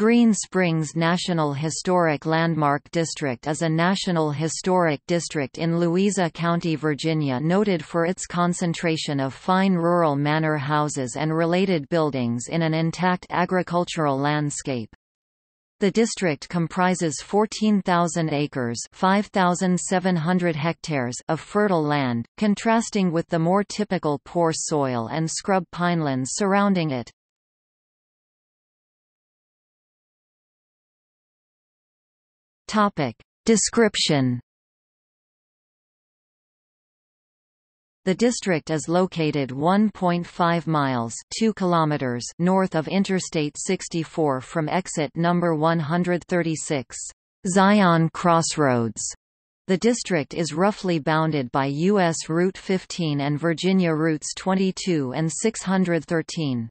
Green Springs National Historic Landmark District is a National Historic District in Louisa County, Virginia, noted for its concentration of fine rural manor houses and related buildings in an intact agricultural landscape. The district comprises 14,000 acres (5,700 hectares) of fertile land, contrasting with the more typical poor soil and scrub pinelands surrounding it. Description. The district is located 1.5 miles 2 kilometers north of Interstate 64 from exit number 136, Zion Crossroads. The district is roughly bounded by U.S. Route 15 and Virginia Routes 22 and 613.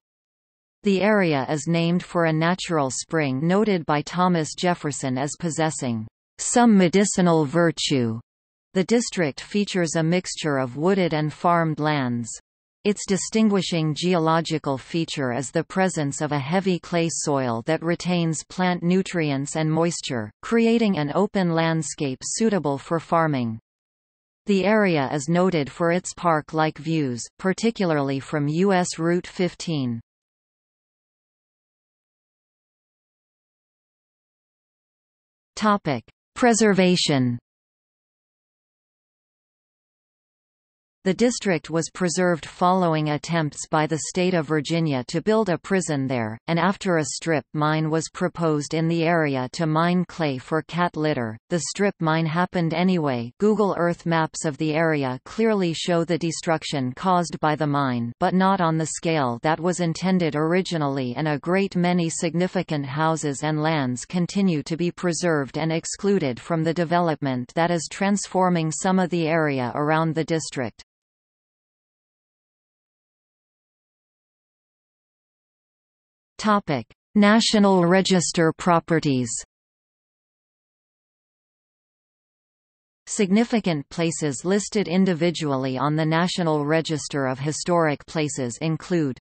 The area is named for a natural spring noted by Thomas Jefferson as possessing some medicinal virtue. The district features a mixture of wooded and farmed lands. Its distinguishing geological feature is the presence of a heavy clay soil that retains plant nutrients and moisture, creating an open landscape suitable for farming. The area is noted for its park-like views, particularly from U.S. Route 15. Preservation. The district was preserved following attempts by the state of Virginia to build a prison there, and after a strip mine was proposed in the area to mine clay for cat litter. The strip mine happened anyway. Google Earth maps of the area clearly show the destruction caused by the mine, but not on the scale that was intended originally, and a great many significant houses and lands continue to be preserved and excluded from the development that is transforming some of the area around the district. National Register properties. Significant places listed individually on the National Register of Historic Places include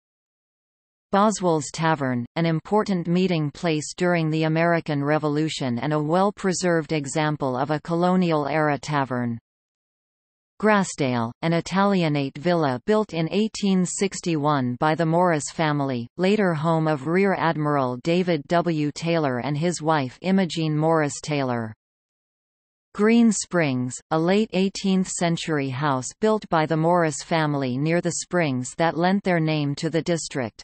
Boswell's Tavern, an important meeting place during the American Revolution and a well-preserved example of a colonial-era tavern. Grassdale, an Italianate villa built in 1861 by the Morris family, later home of Rear Admiral David W. Taylor and his wife Imogene Morris Taylor. Green Springs, a late 18th-century house built by the Morris family near the springs that lent their name to the district.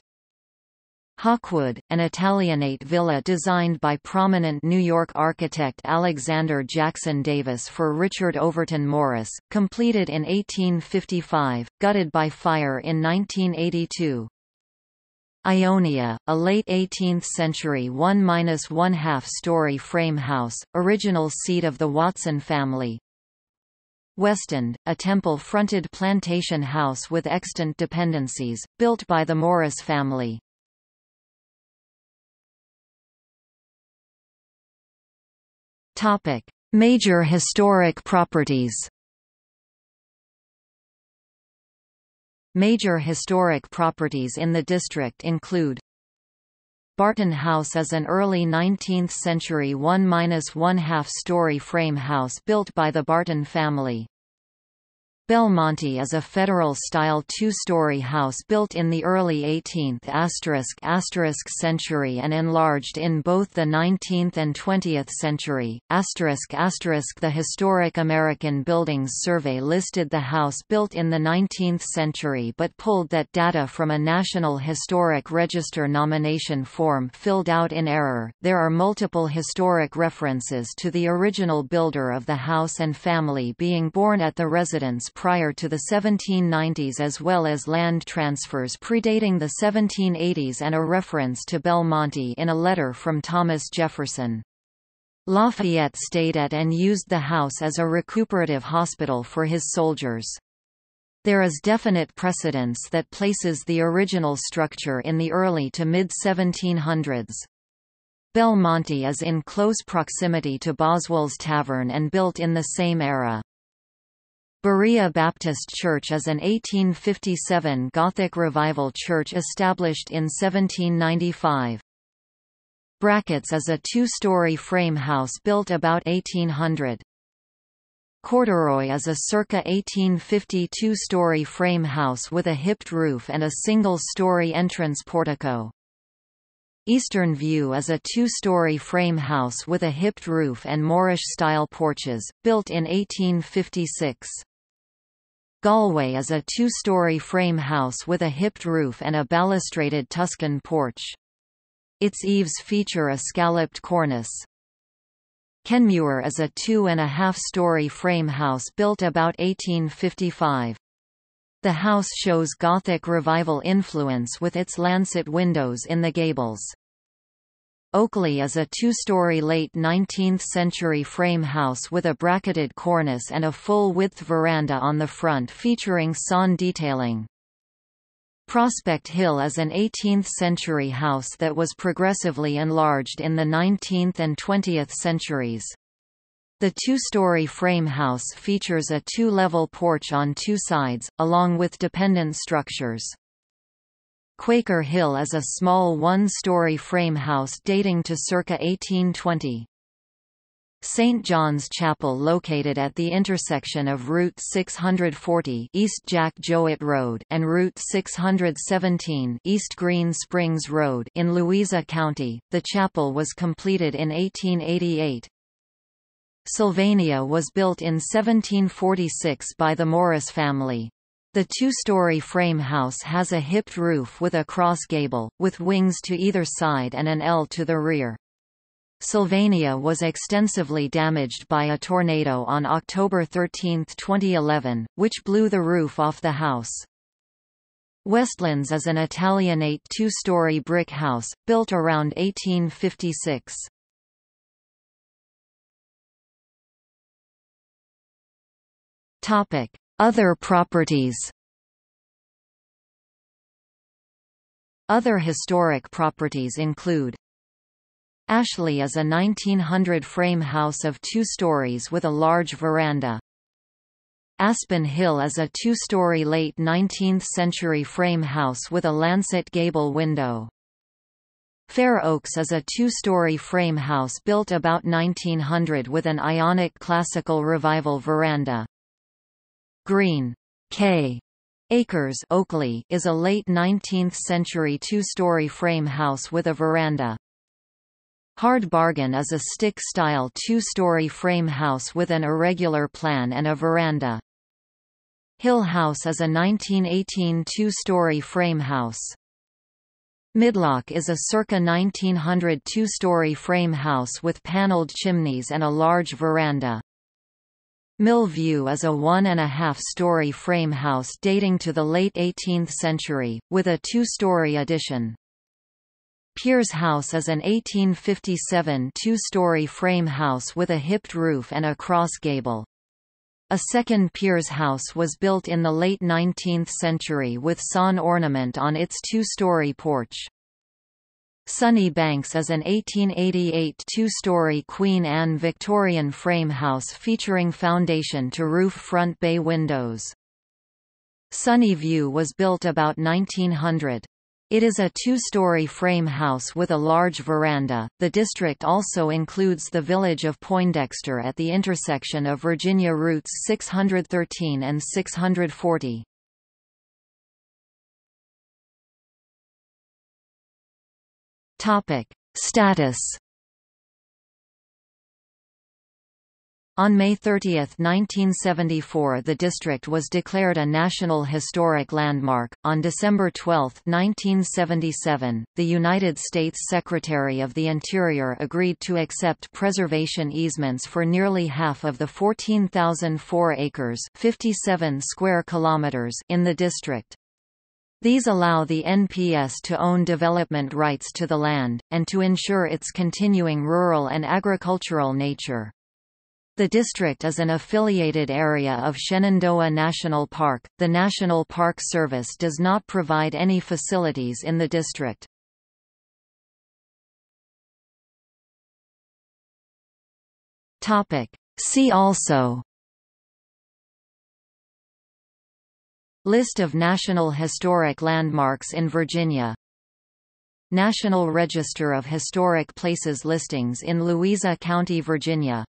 Hawkwood, an Italianate villa designed by prominent New York architect Alexander Jackson Davis for Richard Overton Morris, completed in 1855, gutted by fire in 1982. Ionia, a late 18th-century 1-1/2-story frame house, original seat of the Watson family. Westend, a temple-fronted plantation house with extant dependencies, built by the Morris family. Major historic properties. Major historic properties in the district include Barton House is an early 19th-century 1-1/2-story frame house built by the Barton family. Belmonte is a federal-style 2-story house built in the early 18th century and enlarged in both the 19th and 20th century. The Historic American Buildings Survey listed the house built in the 19th century but pulled that data from a National Historic Register nomination form filled out in error. There are multiple historic references to the original builder of the house and family being born at the residence prior to the 1790s, as well as land transfers predating the 1780s and a reference to Belmonte in a letter from Thomas Jefferson. Lafayette stayed at and used the house as a recuperative hospital for his soldiers. There is definite precedence that places the original structure in the early to mid-1700s. Belmonte is in close proximity to Boswell's Tavern and built in the same era. Berea Baptist Church is an 1857 Gothic Revival church established in 1795. Brackets is a two-story frame house built about 1800. Corduroy is a circa 1850 two-story frame house with a hipped roof and a single-story entrance portico. Eastern View is a two-story frame house with a hipped roof and Moorish-style porches, built in 1856. Galway is a two-story frame house with a hipped roof and a balustraded Tuscan porch. Its eaves feature a scalloped cornice. Kenmuir is a two-and-a-half-story frame house built about 1855. The house shows Gothic Revival influence with its lancet windows in the gables. Oakley is a two-story late 19th-century frame house with a bracketed cornice and a full-width veranda on the front featuring sawn detailing. Prospect Hill is an 18th-century house that was progressively enlarged in the 19th and 20th centuries. The two-story frame house features a two-level porch on two sides, along with dependent structures. Quaker Hill is a small one-story frame house dating to circa 1820. St. John's Chapel, located at the intersection of Route 640 East Jack Jowett Road and Route 617 East Green Springs Road in Louisa County. The chapel was completed in 1888. Sylvania was built in 1746 by the Morris family. The two-story frame house has a hipped roof with a cross gable, with wings to either side and an L to the rear. Sylvania was extensively damaged by a tornado on October 13, 2011, which blew the roof off the house. Westlands is an Italianate two-story brick house, built around 1856. Other properties. Other historic properties include Ashley is a 1900 frame house of two stories with a large veranda. Aspen Hill is a two-story late 19th century frame house with a lancet gable window. Fair Oaks is a two-story frame house built about 1900 with an Ionic Classical Revival veranda. Green K. Acres Oakley is a late 19th century two-story frame house with a veranda. Hard Bargain is a stick-style two-story frame house with an irregular plan and a veranda. Hill House is a 1918 two-story frame house. Midlock is a circa 1900 two-story frame house with paneled chimneys and a large veranda. Mill View is a one-and-a-half-story frame house dating to the late 18th century, with a two-story addition. Piers House is an 1857 two-story frame house with a hipped roof and a cross gable. A second Piers House was built in the late 19th century with sawn ornament on its two-story porch. Sunny Banks is an 1888 two-story Queen Anne Victorian frame house featuring foundation-to-roof front bay windows. Sunny View was built about 1900. It is a two-story frame house with a large veranda. The district also includes the village of Poindexter at the intersection of Virginia Routes 613 and 640. Status. On May 30, 1974, the district was declared a National Historic Landmark. On December 12, 1977, the United States Secretary of the Interior agreed to accept preservation easements for nearly half of the 14,004 acres (57 square kilometers) in the district. These allow the NPS to own development rights to the land, and to ensure its continuing rural and agricultural nature. The district is an affiliated area of Shenandoah National Park. The National Park Service does not provide any facilities in the district. See also: List of National Historic Landmarks in Virginia. National Register of Historic Places listings in Louisa County, Virginia.